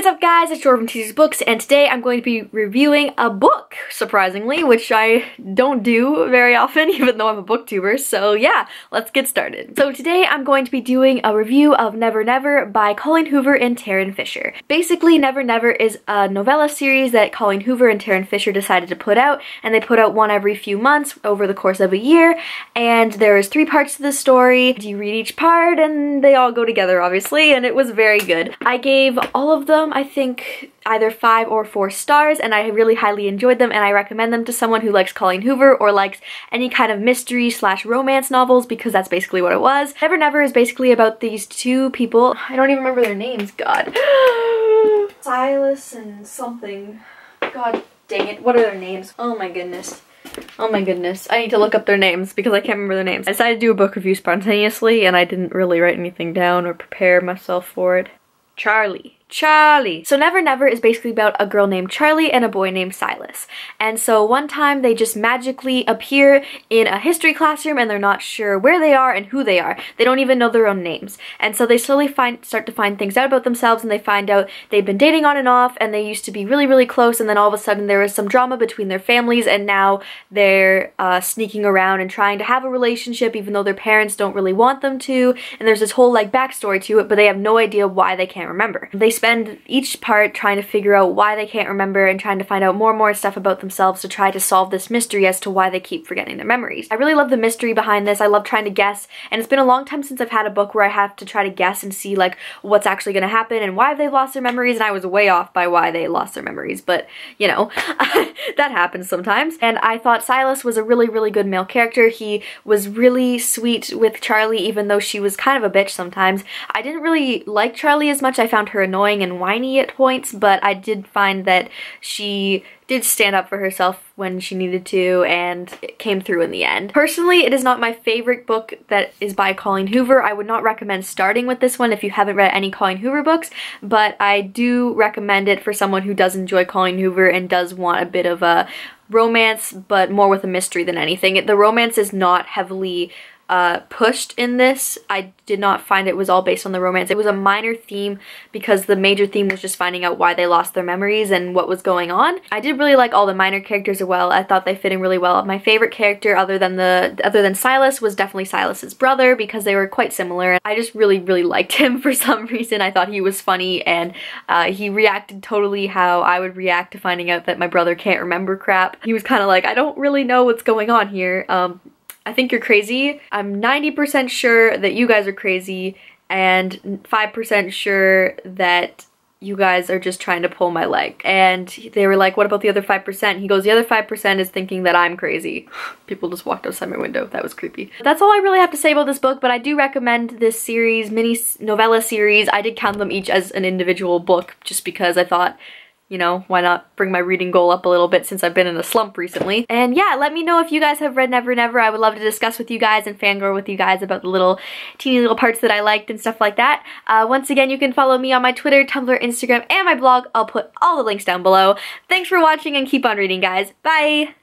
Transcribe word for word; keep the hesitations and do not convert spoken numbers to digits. What's up, guys? It's Jordan from Teasers Books, and today I'm going to be reviewing a book, surprisingly, which I don't do very often, even though I'm a booktuber, so yeah, let's get started. So today I'm going to be doing a review of Never Never by Colleen Hoover and Taryn Fisher. Basically, Never Never is a novella series that Colleen Hoover and Taryn Fisher decided to put out, and they put out one every few months over the course of a year, and there is three parts to the story. You read each part, and they all go together, obviously, and it was very good. I gave all of them, I think, either five or four stars, and I really highly enjoyed them, and I recommend them to someone who likes Colleen Hoover or likes any kind of mystery slash romance novels, because that's basically what it was. Never Never is basically about these two people. I don't even remember their names, God. Silas and something. God dang it, what are their names? Oh my goodness. Oh my goodness, I need to look up their names because I can't remember their names. I decided to do a book review spontaneously, and I didn't really write anything down or prepare myself for it. Charlie. Charlie. So Never Never is basically about a girl named Charlie and a boy named Silas. And so one time they just magically appear in a history classroom, and they're not sure where they are and who they are. They don't even know their own names. And so they slowly find start to find things out about themselves, and they find out they've been dating on and off, and they used to be really, really close, and then all of a sudden there was some drama between their families, and now they're uh, sneaking around and trying to have a relationship even though their parents don't really want them to. And there's this whole like backstory to it, but they have no idea why they can't remember. They spend each part trying to figure out why they can't remember and trying to find out more and more stuff about themselves to try to solve this mystery as to why they keep forgetting their memories. I really love the mystery behind this. I love trying to guess, and it's been a long time since I've had a book where I have to try to guess and see like what's actually going to happen and why they lost their memories, and I was way off by why they lost their memories, but you know, that happens sometimes. And I thought Silas was a really, really good male character. He was really sweet with Charlie, even though she was kind of a bitch sometimes. I didn't really like Charlie as much. I found her annoying and whiny at points, but I did find that she did stand up for herself when she needed to, and it came through in the end. Personally, it is not my favorite book that is by Colleen Hoover. I would not recommend starting with this one if you haven't read any Colleen Hoover books, but I do recommend it for someone who does enjoy Colleen Hoover and does want a bit of a romance, but more with a mystery than anything. The romance is not heavily Uh, pushed in this. I did not find it was all based on the romance. It was a minor theme because the major theme was just finding out why they lost their memories and what was going on. I did really like all the minor characters as well. I thought they fit in really well. My favorite character other than the other than Silas was definitely Silas's brother, because they were quite similar. I just really, really liked him for some reason. I thought he was funny, and uh, he reacted totally how I would react to finding out that my brother can't remember crap. He was kind of like, I don't really know what's going on here. Um, I think you're crazy. I'm ninety percent sure that you guys are crazy, and five percent sure that you guys are just trying to pull my leg. And they were like, what about the other five percent? He goes, the other five percent is thinking that I'm crazy. People just walked outside my window. That was creepy. That's all I really have to say about this book, but I do recommend this series, mini novella series. I did count them each as an individual book just because I thought, you know, why not bring my reading goal up a little bit since I've been in a slump recently. And yeah, let me know if you guys have read Never Never. I would love to discuss with you guys and fangirl with you guys about the little teeny little parts that I liked and stuff like that. Uh, once again, you can follow me on my Twitter, Tumblr, Instagram, and my blog. I'll put all the links down below. Thanks for watching, and keep on reading, guys. Bye!